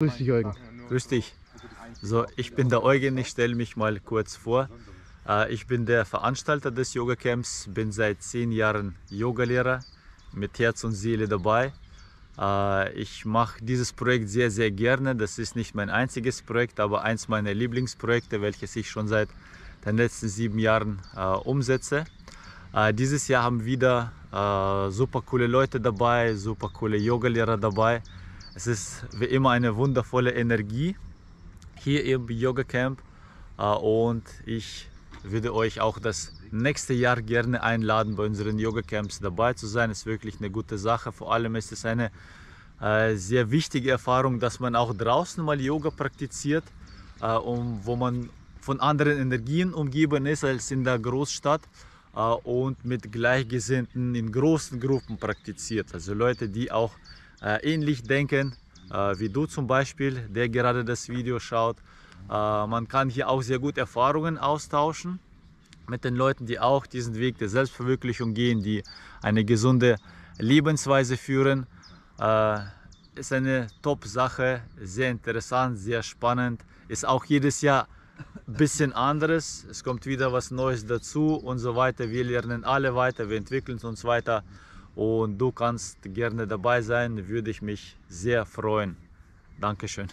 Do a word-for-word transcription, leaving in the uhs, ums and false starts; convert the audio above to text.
Grüß dich, Eugen. Grüß dich. So, ich bin der Eugen, ich stelle mich mal kurz vor. Ich bin der Veranstalter des Yoga-Camps, bin seit zehn Jahren Yogalehrer, mit Herz und Seele dabei. Ich mache dieses Projekt sehr, sehr gerne. Das ist nicht mein einziges Projekt, aber eins meiner Lieblingsprojekte, welches ich schon seit den letzten sieben Jahren umsetze. Dieses Jahr haben wieder super coole Leute dabei, super coole Yogalehrer dabei. Es ist wie immer eine wundervolle Energie hier im Yoga Camp und ich würde euch auch das nächste Jahr gerne einladen, bei unseren Yoga Camps dabei zu sein. Es ist wirklich eine gute Sache. Vor allem ist es eine sehr wichtige Erfahrung, dass man auch draußen mal Yoga praktiziert, wo man von anderen Energien umgeben ist als in der Großstadt und mit Gleichgesinnten in großen Gruppen praktiziert. Also Leute, die auch ähnlich denken, wie du zum Beispiel, der gerade das Video schaut. Man kann hier auch sehr gut Erfahrungen austauschen mit den Leuten, die auch diesen Weg der Selbstverwirklichung gehen, die eine gesunde Lebensweise führen. Ist eine Top-Sache, sehr interessant, sehr spannend. Ist auch jedes Jahr ein bisschen anderes. Es kommt wieder was Neues dazu und so weiter. Wir lernen alle weiter, wir entwickeln uns weiter. Und du kannst gerne dabei sein, würde ich mich sehr freuen. Dankeschön.